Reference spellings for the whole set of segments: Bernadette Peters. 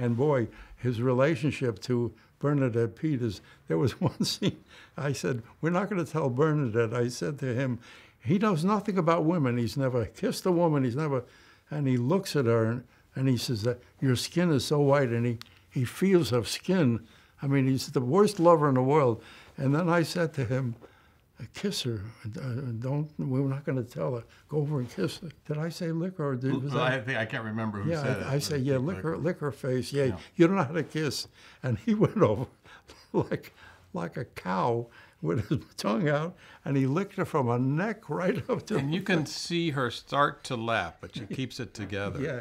And boy, his relationship to Bernadette Peters, there was one scene, I said, we're not going to tell Bernadette. I said to him, he knows nothing about women. He's never kissed a woman. He's never, and he looks at her and he says, your skin is so white. And he feels her skin. I mean, he's the worst lover in the world. And then I said to him, kiss her. We're not going to tell her. Go over and kiss her. Did I say lick her? Or I can't remember who said it. I said, yeah, lick her face. Yeah, you don't know how to kiss. And he went over like a cow with his tongue out, and he licked her from her neck right up to her. And you can see her start to laugh, but she keeps it together. Yeah.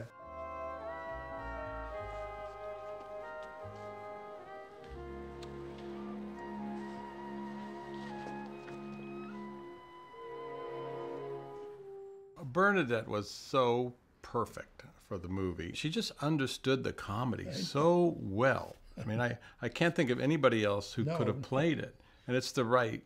Bernadette was so perfect for the movie. She just understood the comedy so well. I mean, I can't think of anybody else who could have played it. And it's the right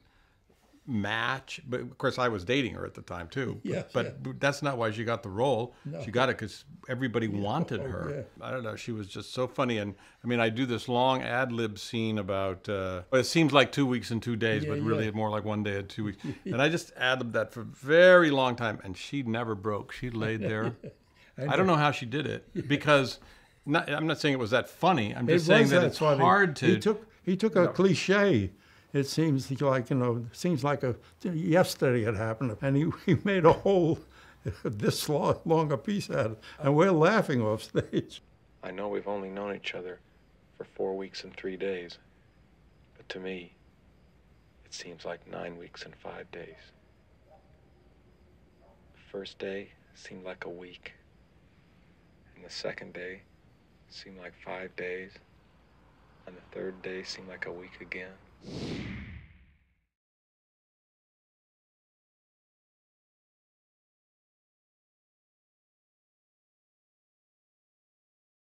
match. But of course, I was dating her at the time, too. Yes, but that's not why she got the role. No. She got it because everybody wanted her. Yeah. I don't know. She was just so funny. And I mean, I do this long ad-lib scene about, it seems like 2 weeks and 2 days, but really more like 1 day and 2 weeks. And I just ad-libbed that for a very long time. And she never broke. She laid there. I don't know how she did it because I'm not saying it was that funny. I'm just saying that it's funny. Hard to... He took a cliche. It seems like, you know, seems like yesterday it happened. And he made a whole, this long a piece out of it. And we're laughing off stage. I know we've only known each other for 4 weeks and 3 days. But to me, it seems like 9 weeks and 5 days. The first day seemed like a week. And the second day seemed like 5 days. And the third day seemed like a week again.